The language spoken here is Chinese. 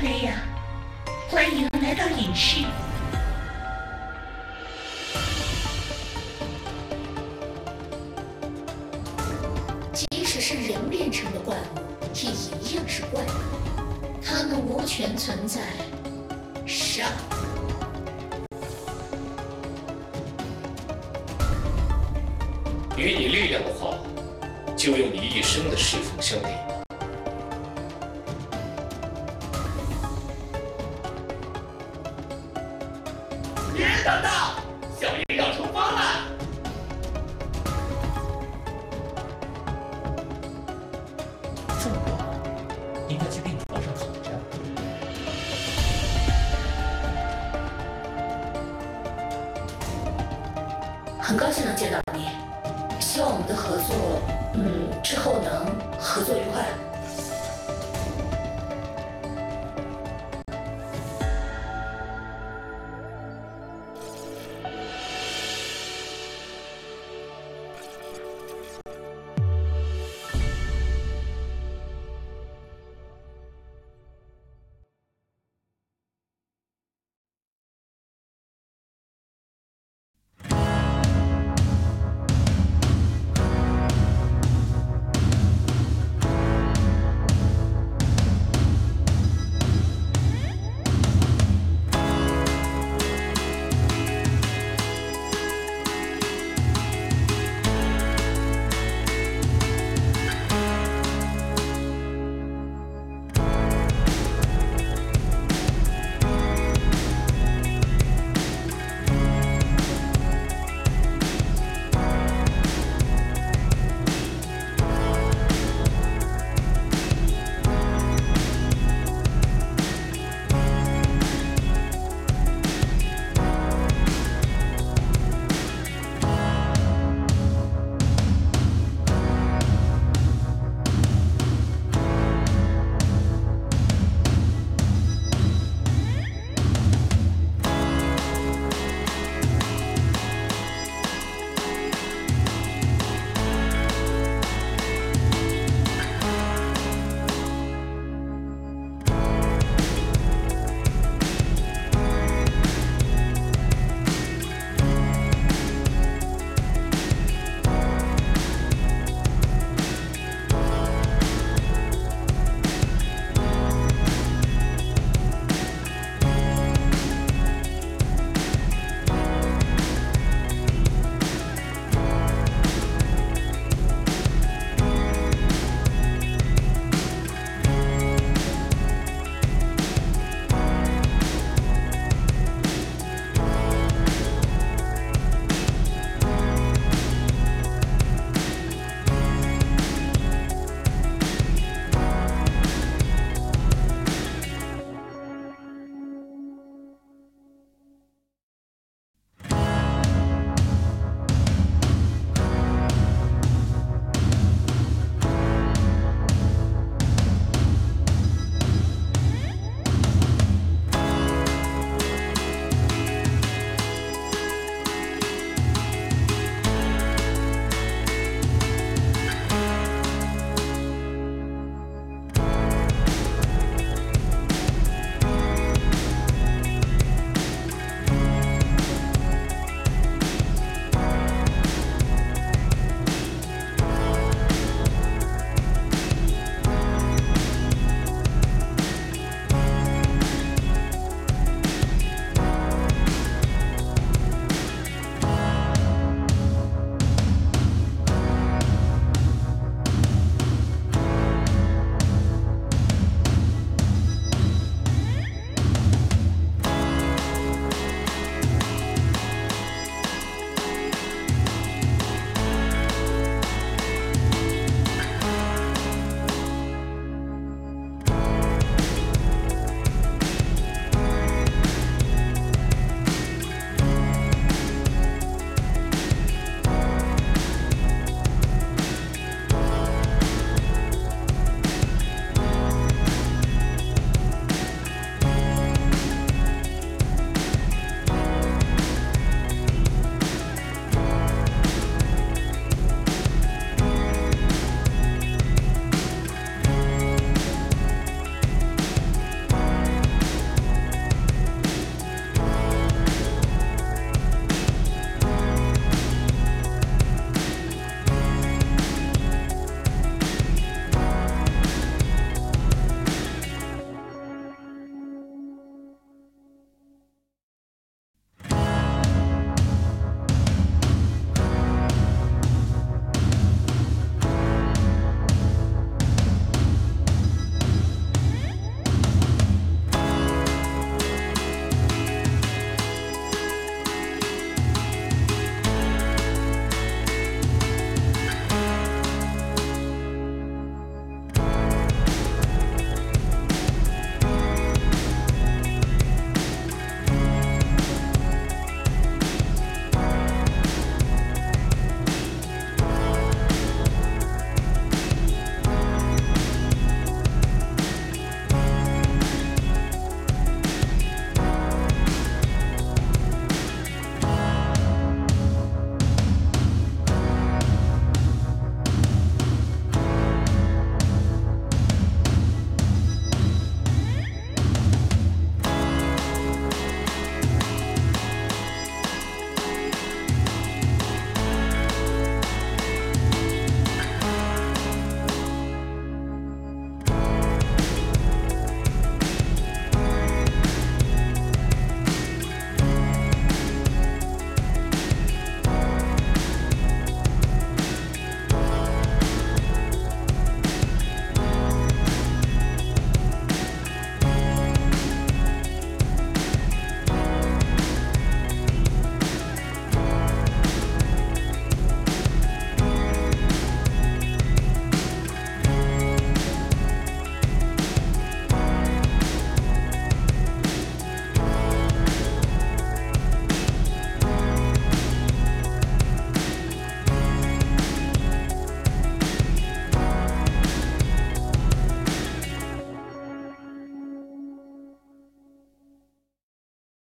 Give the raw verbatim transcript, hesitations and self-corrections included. Player， 欢迎来到影视。即使是人变成的怪物，也一样是怪物，它们无权存在。杀！与你力量的话，就用你一生的侍奉相抵。希望我们的合作，嗯，之后能合作愉快。